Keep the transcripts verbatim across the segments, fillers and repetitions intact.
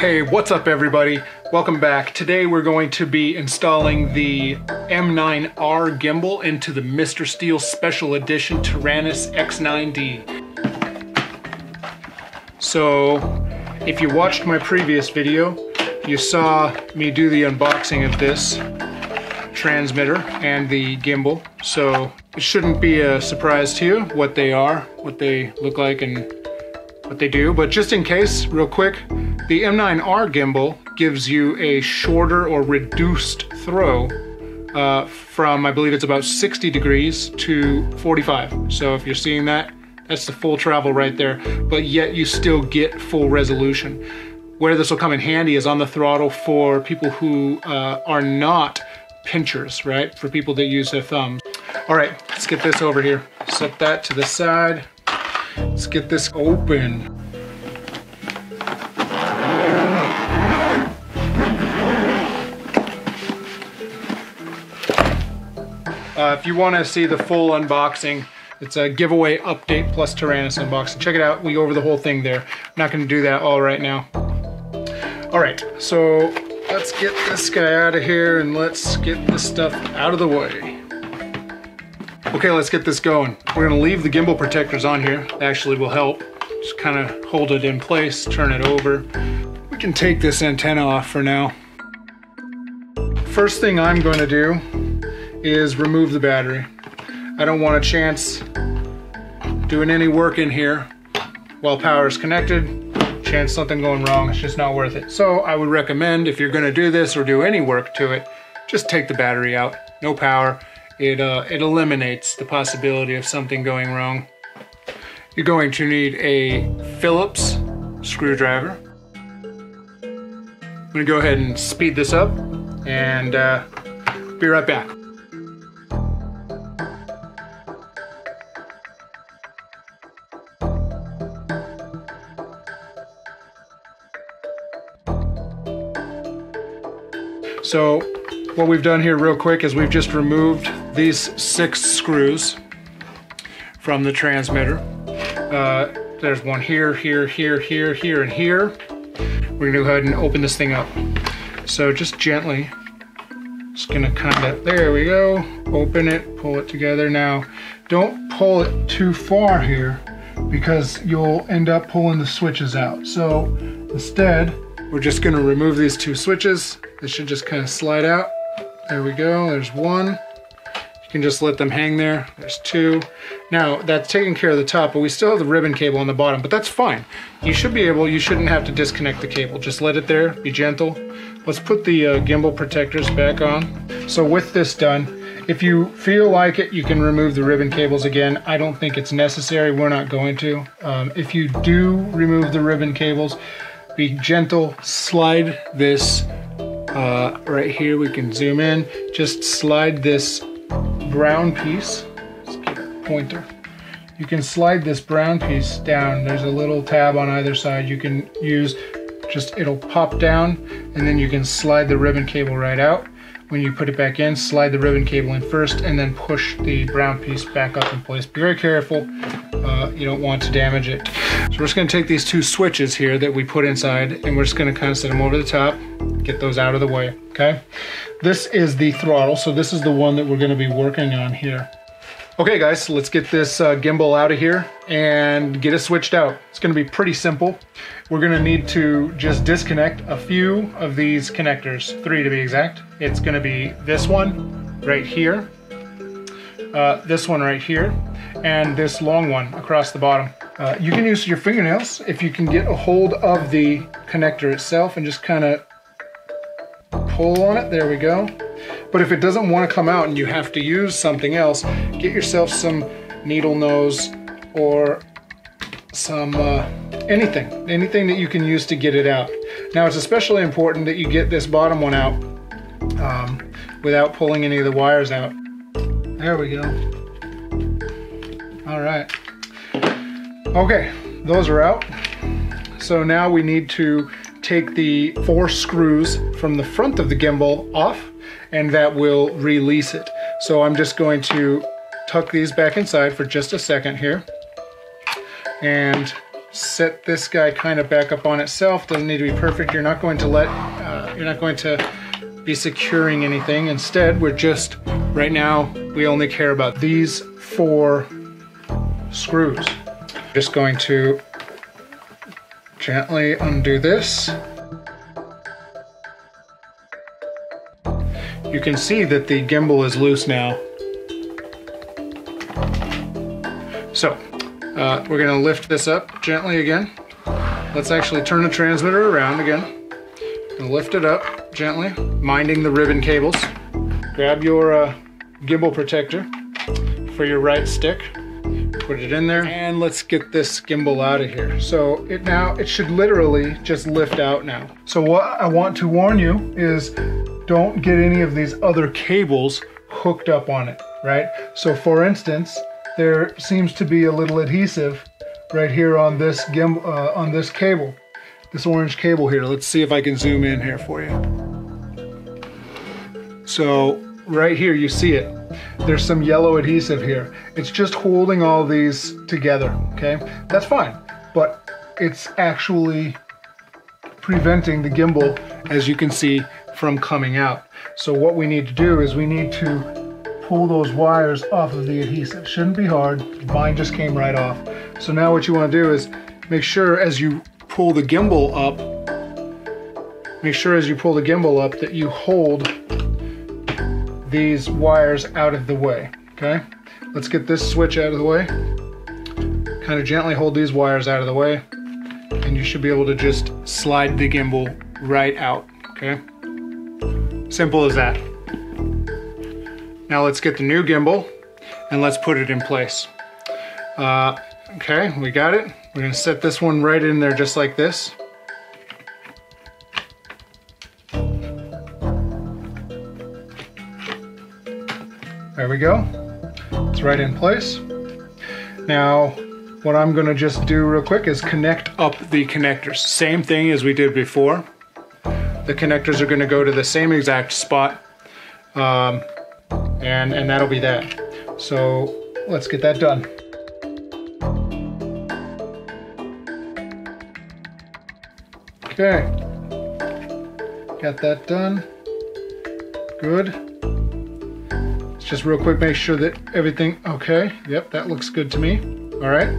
Hey, what's up everybody? Welcome back. Today we're going to be installing the M nine R gimbal into the Mister Steele Special Edition Taranis X nine D. So, if you watched my previous video, you saw me do the unboxing of this transmitter and the gimbal. So, it shouldn't be a surprise to you what they are, what they look like, and what they do. But just in case, real quick, the M nine R gimbal gives you a shorter or reduced throw uh, from, I believe it's about sixty degrees to forty-five. So if you're seeing that, that's the full travel right there, but yet you still get full resolution. Where this will come in handy is on the throttle for people who uh, are not pinchers, right? For people that use their thumbs. All right, let's get this over here. Set that to the side. Let's get this open. Uh, if you want to see the full unboxing, it's a giveaway update plus Taranis unboxing. Check it out. We go over the whole thing there. I'm not going to do that all right now. All right, so let's get this guy out of here and let's get this stuff out of the way. Okay, let's get this going. We're going to leave the gimbal protectors on here. That actually will help. Just kind of hold it in place, turn it over. We can take this antenna off for now. First thing I'm going to do is remove the battery. I don't want a chance doing any work in here while power is connected, chance something going wrong. It's just not worth it. So I would recommend, if you're gonna do this or do any work to it, just take the battery out, no power. It, uh, it eliminates the possibility of something going wrong. You're going to need a Phillips screwdriver. I'm gonna go ahead and speed this up and uh, be right back. So what we've done here real quick is we've just removed these six screws from the transmitter. Uh, there's one here, here, here, here, here, and here. We're gonna go ahead and open this thing up. So just gently, just gonna kind of, there we go, open it, pull it together. Now, don't pull it too far here because you'll end up pulling the switches out. So instead, we're just gonna remove these two switches. They should just kind of slide out. There we go, there's one. You can just let them hang there, there's two. Now, that's taking care of the top, but we still have the ribbon cable on the bottom, but that's fine. You should be able, you shouldn't have to disconnect the cable. Just let it there, be gentle. Let's put the uh, gimbal protectors back on. So with this done, if you feel like it, you can remove the ribbon cables again. I don't think it's necessary, we're not going to. Um, if you do remove the ribbon cables, be gentle, slide this Uh, right here, we can zoom in. Just slide this brown piece. Let's get a pointer. You can slide this brown piece down. There's a little tab on either side you can use. Just, it'll pop down, and then you can slide the ribbon cable right out. When you put it back in, slide the ribbon cable in first, and then push the brown piece back up in place. Be very careful. Uh, you don't want to damage it. So we're just gonna take these two switches here that we put inside, and we're just gonna kind of set them over the top, get those out of the way, okay? This is the throttle, so this is the one that we're gonna be working on here. Okay guys, so let's get this uh, gimbal out of here and get it switched out. It's gonna be pretty simple. We're gonna need to just disconnect a few of these connectors, three to be exact. It's gonna be this one right here, uh, this one right here, and this long one across the bottom. Uh, you can use your fingernails if you can get a hold of the connector itself and just kind of pull on it, there we go. But if it doesn't want to come out and you have to use something else, get yourself some needle nose or some uh, anything, anything that you can use to get it out. Now it's especially important that you get this bottom one out um, without pulling any of the wires out. There we go. All right. Okay, those are out. So now we need to take the four screws from the front of the gimbal off, and that will release it. So I'm just going to tuck these back inside for just a second here and set this guy kind of back up on itself. Doesn't need to be perfect. You're not going to let, uh, you're not going to be securing anything. Instead, we're just, right now, we only care about these four screws. Just going to gently undo this. You can see that the gimbal is loose now. So, uh, we're gonna lift this up gently again. Let's actually turn the transmitter around again. And lift it up gently, minding the ribbon cables. Grab your uh, gimbal protector for your right stick. Put it in there, and let's get this gimbal out of here. So it now, it should literally just lift out now. So what I want to warn you is, don't get any of these other cables hooked up on it, right? So for instance, there seems to be a little adhesive right here on this gimbal, uh, on this cable, this orange cable here. Let's see if I can zoom in here for you. So right here, you see it. There's some yellow adhesive here. It's just holding all these together, okay? That's fine, but it's actually preventing the gimbal, as you can see, from coming out. So what we need to do is we need to pull those wires off of the adhesive. Shouldn't be hard. Mine just came right off. So now what you want to do is make sure as you pull the gimbal up, make sure as you pull the gimbal up that you hold these wires out of the way, okay? Let's get this switch out of the way. Kind of gently hold these wires out of the way, and you should be able to just slide the gimbal right out, okay? Simple as that. Now let's get the new gimbal and let's put it in place. Uh, okay, we got it. We're gonna set this one right in there just like this. There we go. It's right in place. Now, what I'm gonna just do real quick is connect up the connectors. Same thing as we did before. The connectors are going to go to the same exact spot, um, and, and that'll be that. So let's get that done. Okay, got that done. Good. Let's just real quick make sure that everything, okay, yep, that looks good to me. All right,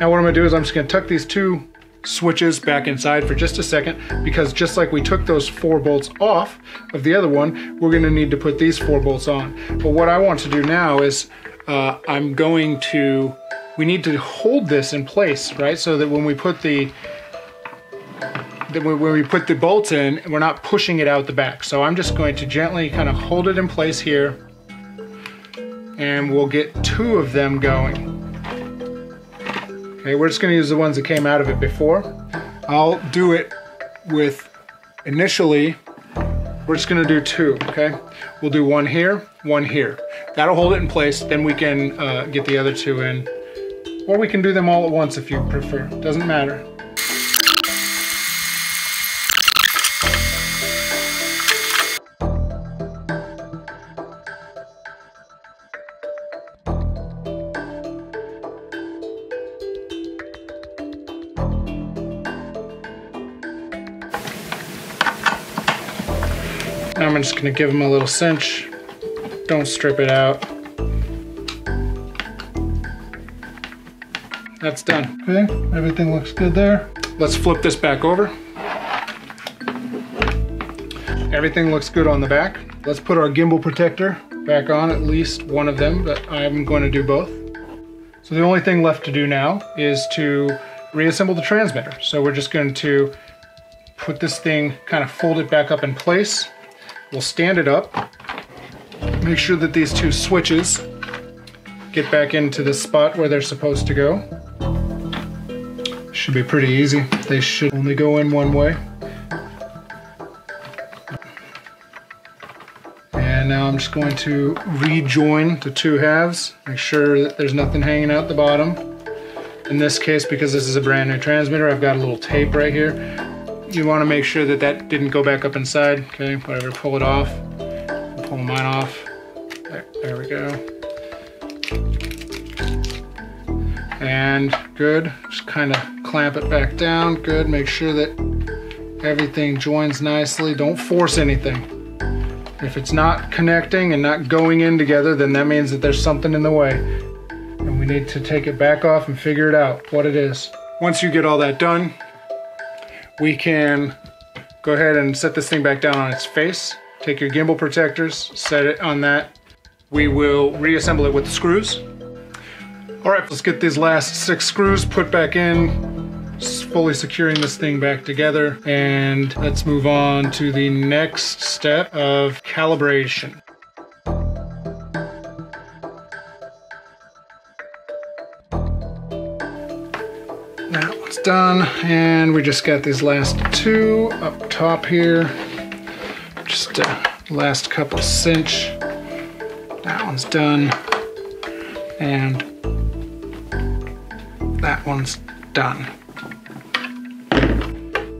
now what I'm going to do is I'm just going to tuck these two switches back inside for just a second, because just like we took those four bolts off of the other one, we're going to need to put these four bolts on. But what I want to do now is uh, I'm going to, we need to hold this in place, right? So that when we put the, that when we put the bolts in, we're not pushing it out the back. So I'm just going to gently kind of hold it in place here, and we'll get two of them going. Okay, we're just going to use the ones that came out of it before. I'll do it with, initially, we're just going to do two, okay? We'll do one here, one here. That'll hold it in place, then we can uh, get the other two in. Or we can do them all at once if you prefer, doesn't matter. Now I'm just going to give them a little cinch. Don't strip it out. That's done. Okay, everything looks good there. Let's flip this back over. Everything looks good on the back. Let's put our gimbal protector back on, at least one of them, but I'm going to do both. So the only thing left to do now is to reassemble the transmitter. So we're just going to put this thing, kind of fold it back up in place. We'll stand it up, make sure that these two switches get back into the spot where they're supposed to go. Should be pretty easy. They should only go in one way. And now I'm just going to rejoin the two halves, make sure that there's nothing hanging out the bottom. In this case, because this is a brand new transmitter, I've got a little tape right here. You want to make sure that that didn't go back up inside. Okay, whatever, pull it off. Pull mine off. There, there we go. And good, just kind of clamp it back down good. Make sure that everything joins nicely. Don't force anything. If it's not connecting and not going in together, then that means that there's something in the way. And we need to take it back off and figure it out, what it is. Once you get all that done, we can go ahead and set this thing back down on its face. Take your gimbal protectors, set it on that. We will reassemble it with the screws. All right, let's get these last six screws put back in, fully securing this thing back together. And let's move on to the next step of calibration. Now it's done, and we just got these last two up top here. Just a last couple cinch. That one's done. And that one's done.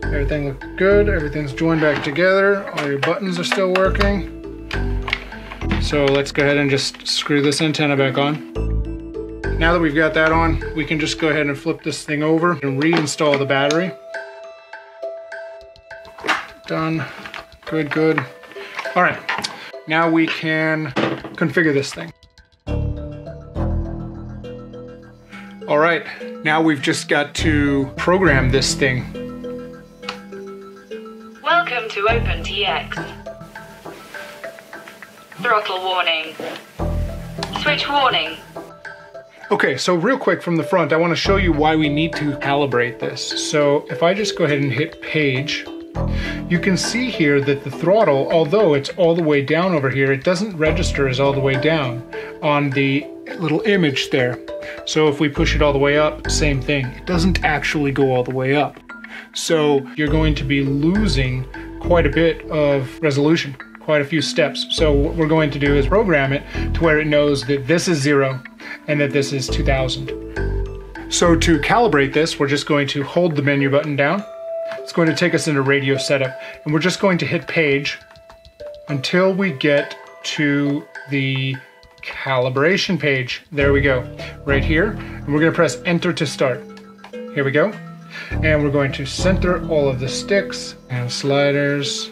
Everything looked good. Everything's joined back together. All your buttons are still working. So let's go ahead and just screw this antenna back on. Now that we've got that on, we can just go ahead and flip this thing over and reinstall the battery. Done. Good, good. All right. Now we can configure this thing. All right, now we've just got to program this thing. Welcome to OpenTX. Throttle warning. Switch warning. Okay, so real quick from the front, I want to show you why we need to calibrate this. So if I just go ahead and hit page, you can see here that the throttle, although it's all the way down over here, it doesn't register as all the way down on the little image there. So if we push it all the way up, same thing. It doesn't actually go all the way up. So you're going to be losing quite a bit of resolution, quite a few steps. So what we're going to do is program it to where it knows that this is zero and that this is two thousand. So to calibrate this, we're just going to hold the menu button down. It's going to take us into radio setup, and we're just going to hit page until we get to the calibration page. There we go, right here. And we're going to press enter to start. Here we go. And we're going to center all of the sticks and sliders.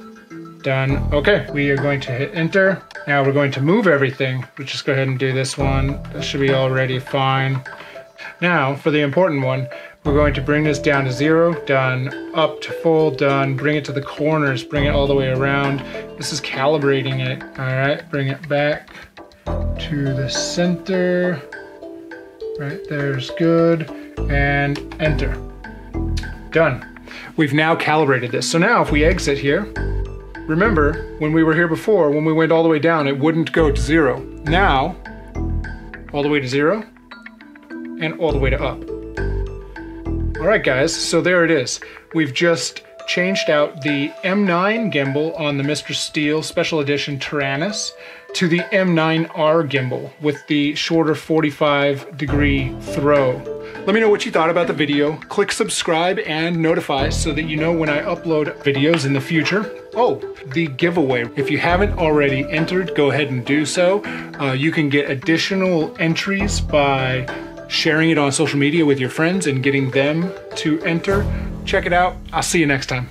Done. Okay, we are going to hit enter. Now we're going to move everything. Let's just go ahead and do this one. That should be already fine. Now for the important one, we're going to bring this down to zero, done, up to full, done, bring it to the corners, bring it all the way around. This is calibrating it. All right, bring it back to the center. Right there's good, and enter. Done. We've now calibrated this. So now if we exit here, remember when we were here before, when we went all the way down, it wouldn't go to zero. Now, all the way to zero and all the way to up. All right guys, so there it is. We've just changed out the M nine gimbal on the Mister Steele Special Edition Taranis to the M nine R gimbal with the shorter forty-five degree throw. Let me know what you thought about the video. Click subscribe and notify so that you know when I upload videos in the future. Oh, the giveaway. If you haven't already entered, go ahead and do so. Uh, you can get additional entries by sharing it on social media with your friends and getting them to enter. Check it out. I'll see you next time.